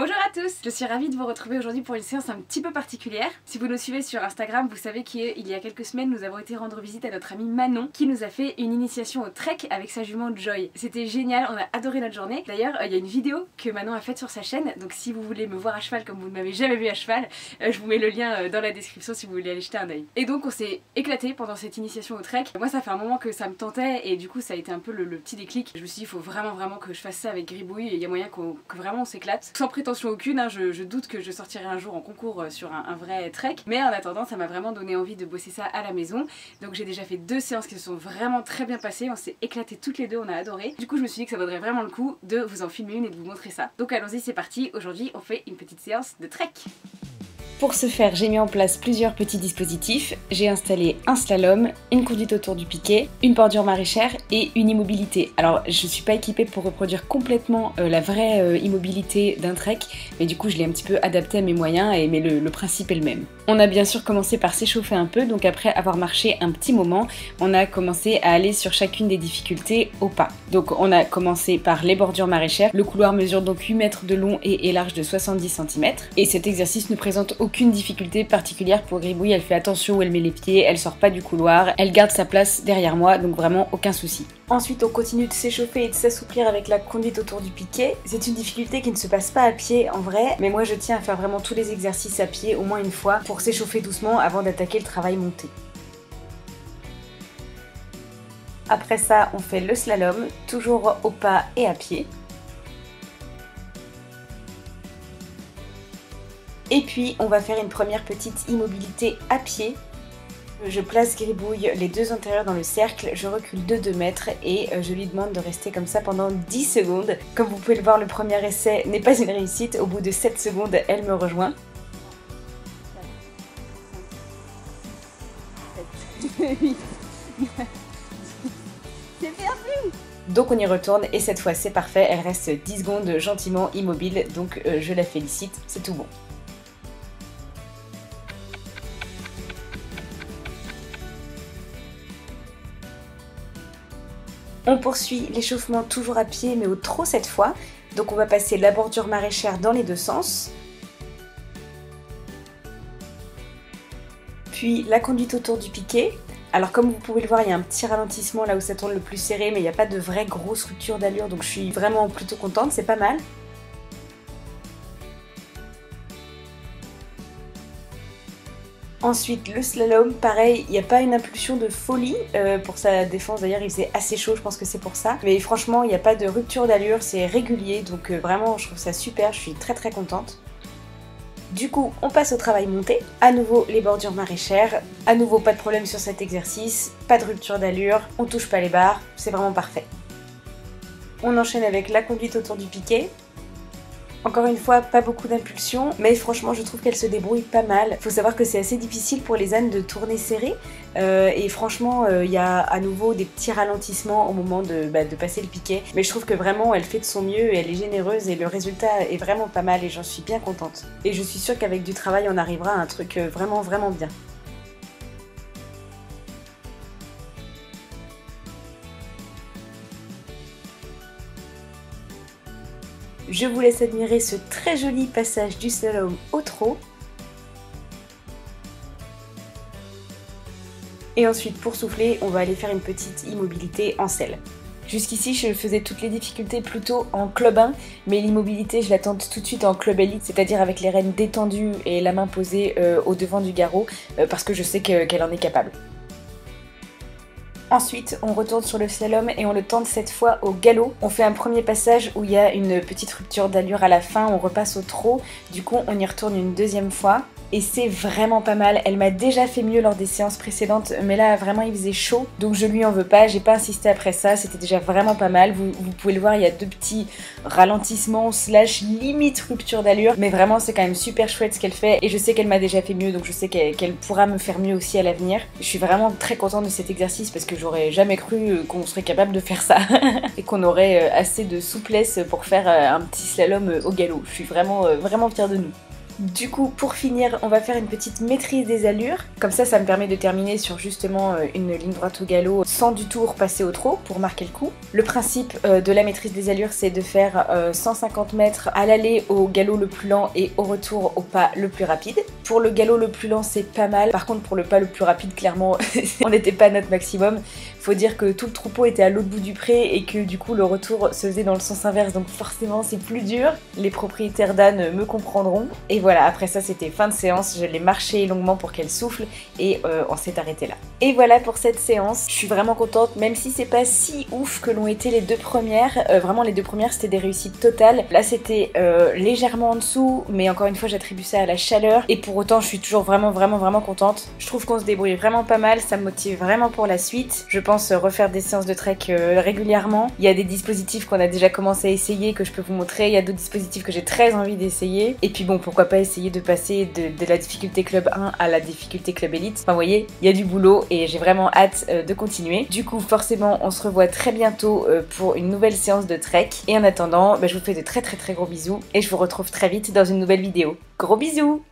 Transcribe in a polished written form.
Bonjour à tous, je suis ravie de vous retrouver aujourd'hui pour une séance un petit peu particulière. Si vous nous suivez sur Instagram, vous savez qu'il y a quelques semaines nous avons été rendre visite à notre amie Manon qui nous a fait une initiation au trek avec sa jument Joy. C'était génial, on a adoré notre journée. D'ailleurs il y a une vidéo que Manon a faite sur sa chaîne, donc si vous voulez me voir à cheval comme vous ne m'avez jamais vu à cheval, je vous mets le lien dans la description si vous voulez aller jeter un oeil. Et donc on s'est éclaté pendant cette initiation au trek. Moi ça fait un moment que ça me tentait et du coup ça a été un peu le petit déclic. Je me suis dit il faut vraiment que je fasse ça avec Gribouille et il y a moyen que vraiment on s'éclate. Sans prétention aucune, hein, je doute que je sortirai un jour en concours sur un vrai trek, mais en attendant ça m'a vraiment donné envie de bosser ça à la maison. Donc j'ai déjà fait deux séances qui se sont vraiment très bien passées, on s'est éclaté toutes les deux, on a adoré. Du coup je me suis dit que ça vaudrait vraiment le coup de vous en filmer une et de vous montrer ça. Donc allons-y, c'est parti, aujourd'hui on fait une petite séance de trek. Pour ce faire, j'ai mis en place plusieurs petits dispositifs. J'ai installé un slalom, une conduite autour du piquet, une bordure maraîchère et une immobilité. Alors, je suis pas équipée pour reproduire complètement la vraie immobilité d'un trek, mais du coup, je l'ai un petit peu adaptée à mes moyens, mais le principe est le même. On a bien sûr commencé par s'échauffer un peu, donc après avoir marché un petit moment, on a commencé à aller sur chacune des difficultés au pas. Donc, on a commencé par les bordures maraîchères. Le couloir mesure donc 8 mètres de long et est large de 70 cm. Et cet exercice ne présente aucune difficulté particulière pour Gribouille, elle fait attention où elle met les pieds, elle sort pas du couloir, elle garde sa place derrière moi, donc vraiment aucun souci. Ensuite on continue de s'échauffer et de s'assouplir avec la conduite autour du piquet. C'est une difficulté qui ne se passe pas à pied en vrai, mais moi je tiens à faire vraiment tous les exercices à pied au moins une fois pour s'échauffer doucement avant d'attaquer le travail monté. Après ça on fait le slalom, toujours au pas et à pied. Et puis on va faire une première petite immobilité à pied. Je place Gribouille les deux antérieurs dans le cercle, je recule de 2 mètres et je lui demande de rester comme ça pendant 10 secondes. Comme vous pouvez le voir, le premier essai n'est pas une réussite, au bout de 7 secondes elle me rejoint. C'est perdu! Donc on y retourne et cette fois c'est parfait, elle reste 10 secondes gentiment immobile, donc je la félicite, c'est tout bon. On poursuit l'échauffement toujours à pied mais au trot cette fois, donc on va passer la bordure maraîchère dans les deux sens, puis la conduite autour du piquet. Alors comme vous pouvez le voir, il y a un petit ralentissement là où ça tourne le plus serré, mais il n'y a pas de vraie grosse rupture d'allure, donc je suis vraiment plutôt contente, c'est pas mal. Ensuite le slalom, pareil, il n'y a pas une impulsion de folie, pour sa défense d'ailleurs il faisait assez chaud, je pense que c'est pour ça. Mais franchement il n'y a pas de rupture d'allure, c'est régulier, donc vraiment je trouve ça super, je suis très contente. Du coup on passe au travail monté, à nouveau les bordures maraîchères, à nouveau pas de problème sur cet exercice, pas de rupture d'allure, on touche pas les barres, c'est vraiment parfait. On enchaîne avec la conduite autour du piquet. Encore une fois, pas beaucoup d'impulsion, mais franchement je trouve qu'elle se débrouille pas mal. Faut savoir que c'est assez difficile pour les ânes de tourner serré, et franchement il y a à nouveau des petits ralentissements au moment de passer le piquet, mais je trouve que vraiment elle fait de son mieux, elle est généreuse et le résultat est vraiment pas mal et j'en suis bien contente. Et je suis sûre qu'avec du travail on arrivera à un truc vraiment bien. Je vous laisse admirer ce très joli passage du slalom au trot. Et ensuite pour souffler, on va aller faire une petite immobilité en selle. Jusqu'ici je faisais toutes les difficultés plutôt en club 1, mais l'immobilité je la tente tout de suite en club élite, c'est-à-dire avec les rênes détendues et la main posée au devant du garrot, parce que je sais qu'elle en est capable. Ensuite, on retourne sur le slalom et on le tente cette fois au galop. On fait un premier passage où il y a une petite rupture d'allure à la fin, on repasse au trot, du coup on y retourne une deuxième fois. Et c'est vraiment pas mal, elle m'a déjà fait mieux lors des séances précédentes, mais là vraiment il faisait chaud, donc je lui en veux pas, j'ai pas insisté après ça, c'était déjà vraiment pas mal. Vous pouvez le voir, il y a deux petits ralentissements, slash limite rupture d'allure, mais vraiment c'est quand même super chouette ce qu'elle fait, et je sais qu'elle m'a déjà fait mieux, donc je sais qu'elle pourra me faire mieux aussi à l'avenir. Je suis vraiment très contente de cet exercice, parce que j'aurais jamais cru qu'on serait capable de faire ça, et qu'on aurait assez de souplesse pour faire un petit slalom au galop, je suis vraiment fière de nous. Du coup, pour finir, on va faire une petite maîtrise des allures. Comme ça, ça me permet de terminer sur justement une ligne droite au galop sans du tout repasser au trot pour marquer le coup. Le principe de la maîtrise des allures, c'est de faire 150 mètres à l'aller au galop le plus lent et au retour au pas le plus rapide. Pour le galop le plus lent, c'est pas mal. Par contre, pour le pas le plus rapide, clairement, on n'était pas à notre maximum. Faut dire que tout le troupeau était à l'autre bout du pré et que du coup, le retour se faisait dans le sens inverse. Donc forcément, c'est plus dur. Les propriétaires d'ânes me comprendront. Et voilà, après ça c'était fin de séance, je l'ai marché longuement pour qu'elle souffle et on s'est arrêté là. Et voilà pour cette séance, je suis vraiment contente, même si c'est pas si ouf que l'ont été les deux premières, vraiment les deux premières c'était des réussites totales. Là c'était légèrement en dessous, mais encore une fois j'attribue ça à la chaleur et pour autant je suis toujours vraiment contente. Je trouve qu'on se débrouille vraiment pas mal, ça me motive vraiment pour la suite. Je pense refaire des séances de trek régulièrement. Il y a des dispositifs qu'on a déjà commencé à essayer que je peux vous montrer, il y a d'autres dispositifs que j'ai très envie d'essayer. Et puis bon, pourquoi pas essayer de passer de la difficulté club 1 à la difficulté club élite. Enfin vous voyez, il y a du boulot et j'ai vraiment hâte de continuer. Du coup forcément on se revoit très bientôt pour une nouvelle séance de trek et en attendant je vous fais de très gros bisous et je vous retrouve très vite dans une nouvelle vidéo. Gros bisous!